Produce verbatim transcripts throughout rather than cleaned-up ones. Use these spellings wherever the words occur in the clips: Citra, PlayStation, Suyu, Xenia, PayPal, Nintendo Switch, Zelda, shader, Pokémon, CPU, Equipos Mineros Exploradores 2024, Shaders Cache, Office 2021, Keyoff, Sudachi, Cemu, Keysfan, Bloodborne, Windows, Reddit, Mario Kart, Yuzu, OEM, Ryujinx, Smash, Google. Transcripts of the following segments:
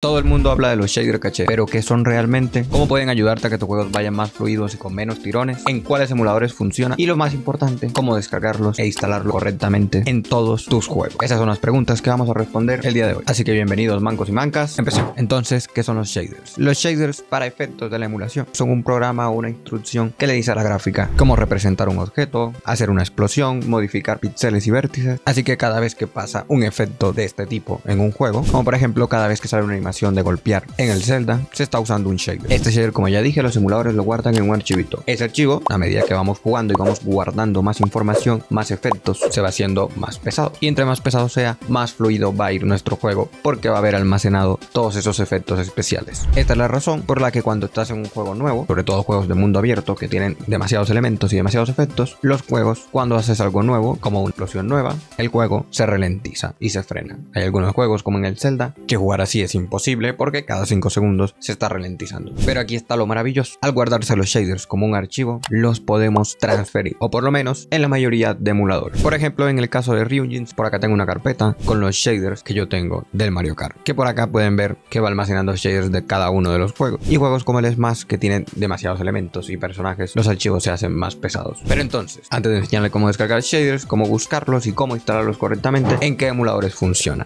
Todo el mundo habla de los shader caché, pero ¿qué son realmente? ¿Cómo pueden ayudarte a que tus juegos vayan más fluidos y con menos tirones? ¿En cuáles emuladores funciona? Y lo más importante, ¿cómo descargarlos e instalarlos correctamente en todos tus juegos? Esas son las preguntas que vamos a responder el día de hoy. Así que bienvenidos mancos y mancas, empecemos. Entonces, ¿qué son los shaders? Los shaders, para efectos de la emulación, son un programa o una instrucción que le dice a la gráfica cómo representar un objeto, hacer una explosión, modificar píxeles y vértices. Así que cada vez que pasa un efecto de este tipo en un juego, como por ejemplo cada vez que sale una imagen de golpear en el Zelda, se está usando un shader. Este shader, como ya dije, los emuladores lo guardan en un archivito. Ese archivo, a medida que vamos jugando y vamos guardando más información, más efectos, se va haciendo más pesado, y entre más pesado sea, más fluido va a ir nuestro juego, porque va a haber almacenado todos esos efectos especiales. Esta es la razón por la que cuando estás en un juego nuevo, sobre todo juegos de mundo abierto que tienen demasiados elementos y demasiados efectos, los juegos, cuando haces algo nuevo, como una explosión nueva, el juego se ralentiza y se frena. Hay algunos juegos, como en el Zelda, que jugar así es imposible, porque cada cinco segundos se está ralentizando. Pero aquí está lo maravilloso: al guardarse los shaders como un archivo, los podemos transferir, o por lo menos en la mayoría de emuladores. Por ejemplo, en el caso de Ryujinx, por acá tengo una carpeta con los shaders que yo tengo del Mario Kart, que por acá pueden ver que va almacenando shaders de cada uno de los juegos, y juegos como el Smash, que tienen demasiados elementos y personajes, los archivos se hacen más pesados. Pero entonces, antes de enseñarle cómo descargar shaders, cómo buscarlos y cómo instalarlos correctamente, ¿en qué emuladores funciona?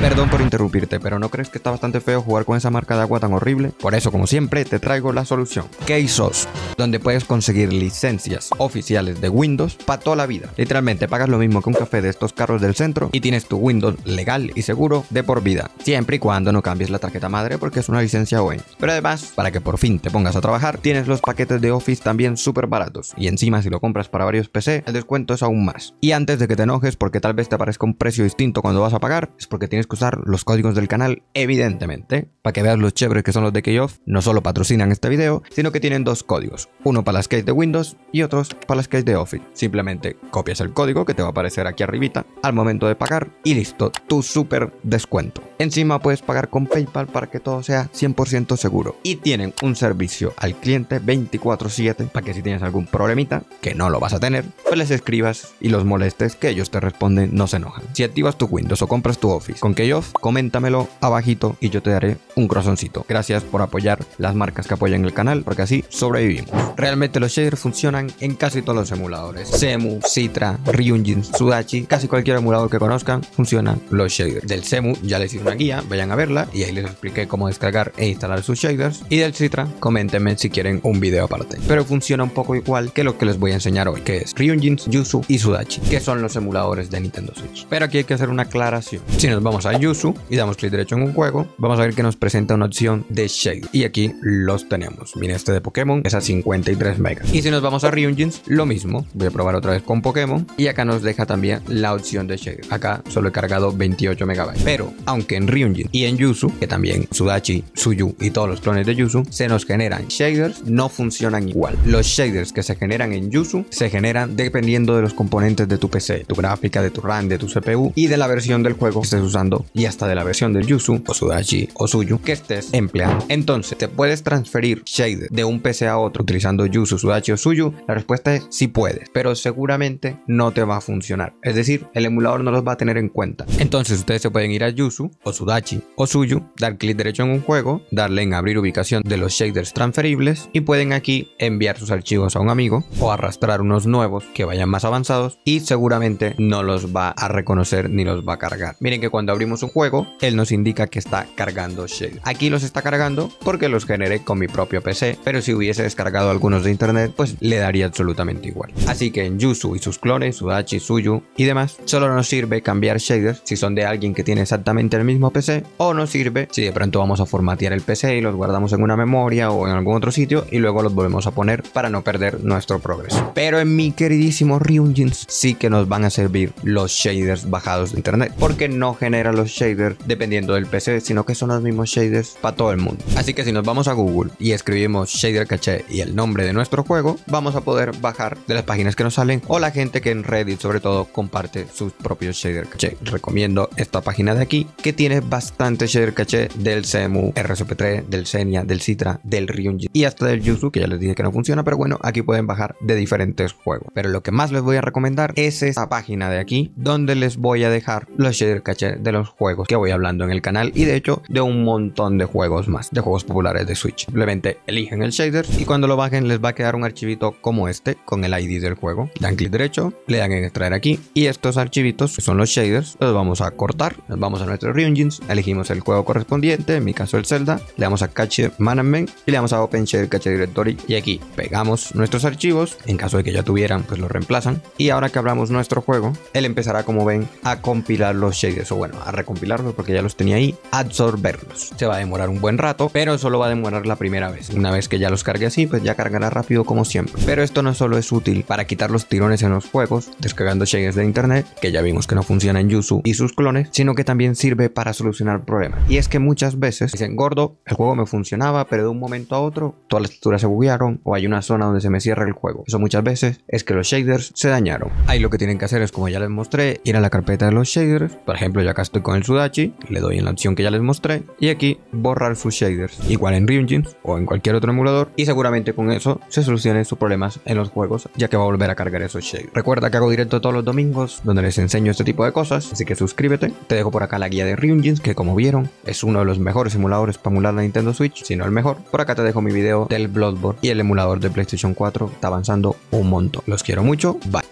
Perdón por interrumpirte, pero ¿no crees que está bastante feo jugar con esa marca de agua tan horrible? Por eso, como siempre, te traigo la solución. Keysfan, donde puedes conseguir licencias oficiales de Windows para toda la vida. Literalmente, pagas lo mismo que un café de estos carros del centro y tienes tu Windows legal y seguro de por vida, siempre y cuando no cambies la tarjeta madre, porque es una licencia O E M. Pero además, para que por fin te pongas a trabajar, tienes los paquetes de Office también súper baratos, y encima si lo compras para varios P C, el descuento es aún más. Y antes de que te enojes porque tal vez te aparezca un precio distinto cuando vas a pagar, es porque tienes que usar los códigos del canal, evidentemente, para que veas los chéveres que son los de Keyoff. No solo patrocinan este video, sino que tienen dos códigos, uno para las keys de Windows y otros para las keys de Office. Simplemente copias el código que te va a aparecer aquí arribita al momento de pagar y listo, tu súper descuento. Encima puedes pagar con PayPal para que todo sea cien por ciento seguro, y tienen un servicio al cliente veinticuatro siete para que si tienes algún problemita, que no lo vas a tener, pues les escribas y los molestes, que ellos te responden, no se enojan. Si activas tu Windows o compras tu Office con Keyoff, coméntamelo abajito y yo te daré un corazoncito. Gracias por apoyar las marcas que apoyan el canal, porque así sobrevivimos. Realmente los shaders funcionan en casi todos los emuladores: Cemu, Citra, Ryujinx, Sudachi, casi cualquier emulador que conozcan funcionan los shaders. Del Cemu ya les hice una guía, vayan a verla y ahí les expliqué cómo descargar e instalar sus shaders, y del Citra coméntenme si quieren un video aparte. Pero funciona un poco igual que lo que les voy a enseñar hoy, que es Ryujinx, Yuzu y Sudachi, que son los emuladores de Nintendo Switch. Pero aquí hay que hacer una aclaración. Si nos vamos a Yuzu y damos clic derecho en un juego, vamos a ver que nos presenta una opción de shader, y aquí los tenemos. Miren, este de Pokémon es a cincuenta y tres megas. Y si nos vamos a Ryujinx, lo mismo. Voy a probar otra vez con Pokémon, y acá nos deja también la opción de shader. Acá solo he cargado veintiocho megabytes. Pero aunque en Ryujinx y en Yuzu, que también Sudachi, Suyu y todos los clones de Yuzu, se nos generan shaders, no funcionan igual. Los shaders que se generan en Yuzu se generan dependiendo de los componentes de tu P C, tu gráfica, de tu RAM, de tu C P U y de la versión del juego que estés usando, y hasta de la versión del Yuzu o Sudachi o Suyu que estés empleando. Entonces, ¿te puedes transferir shader de un P C a otro utilizando Yuzu, Sudachi o Suyu? La respuesta es sí puedes, pero seguramente no te va a funcionar. Es decir, el emulador no los va a tener en cuenta. Entonces, ustedes se pueden ir a Yuzu o Sudachi o Suyu, dar clic derecho en un juego, darle en abrir ubicación de los shaders transferibles, y pueden aquí enviar sus archivos a un amigo o arrastrar unos nuevos que vayan más avanzados, y seguramente no los va a reconocer ni los va a cargar. Miren que cuando abrimos un juego, él nos indica que está cargando shaders. Aquí los está cargando porque los generé con mi propio P C, pero si hubiese descargado algunos de internet, pues le daría absolutamente igual. Así que en Yuzu y sus clones, Sudachi, Suyu y demás, solo nos sirve cambiar shaders si son de alguien que tiene exactamente el mismo P C, o nos sirve si de pronto vamos a formatear el P C y los guardamos en una memoria o en algún otro sitio y luego los volvemos a poner para no perder nuestro progreso. Pero en mi queridísimo Ryujinx sí que nos van a servir los shaders bajados de internet, porque no genera los shaders dependiendo del P C, sino que son los mismos shaders para todo el mundo. Así que si nos vamos a Google y escribimos shader caché y el nombre de nuestro juego, vamos a poder bajar de las páginas que nos salen, o la gente que en Reddit sobre todo comparte sus propios shader caché. Recomiendo esta página de aquí, que tiene bastante shader caché del Cemu, R S P tres, del Xenia, del Citra, del Ryujinx y hasta del Yuzu, que ya les dije que no funciona, pero bueno, aquí pueden bajar de diferentes juegos. Pero lo que más les voy a recomendar es esta página de aquí, donde les voy a dejar los shader caché de los los juegos que voy hablando en el canal y de hecho de un montón de juegos más, de juegos populares de Switch. Simplemente eligen el shader y cuando lo bajen les va a quedar un archivito como este con el I D del juego. Dan clic derecho, le dan en extraer aquí y estos archivitos que son los shaders los vamos a cortar, nos vamos a nuestro Ryujinx, elegimos el juego correspondiente, en mi caso el Zelda, le damos a Cache Management y le damos a Open Shader Cache Directory y aquí pegamos nuestros archivos, en caso de que ya tuvieran pues los reemplazan y ahora que abramos nuestro juego, él empezará como ven a compilar los shaders o bueno a recompilarlos porque ya los tenía ahí, absorberlos. Se va a demorar un buen rato pero solo va a demorar la primera vez, una vez que ya los cargue así pues ya cargará rápido como siempre, pero esto no solo es útil para quitar los tirones en los juegos descargando shaders de internet que ya vimos que no funciona en Yuzu y sus clones, sino que también sirve para solucionar problemas y es que muchas veces dicen gordo el juego me funcionaba pero de un momento a otro todas las texturas se buguearon o hay una zona donde se me cierra el juego, eso muchas veces es que los shaders se dañaron. Ahí lo que tienen que hacer es como ya les mostré ir a la carpeta de los shaders, por ejemplo yo acá estoy con el Sudachi, le doy en la opción que ya les mostré y aquí borrar sus shaders igual en Ryujinx o en cualquier otro emulador y seguramente con eso se solucionen sus problemas en los juegos ya que va a volver a cargar esos shaders. Recuerda que hago directo todos los domingos donde les enseño este tipo de cosas, así que suscríbete, te dejo por acá la guía de Ryujinx que como vieron es uno de los mejores emuladores para emular la Nintendo Switch, si no el mejor. Por acá te dejo mi video del Bloodborne y el emulador de PlayStation cuatro está avanzando un montón. Los quiero mucho, bye.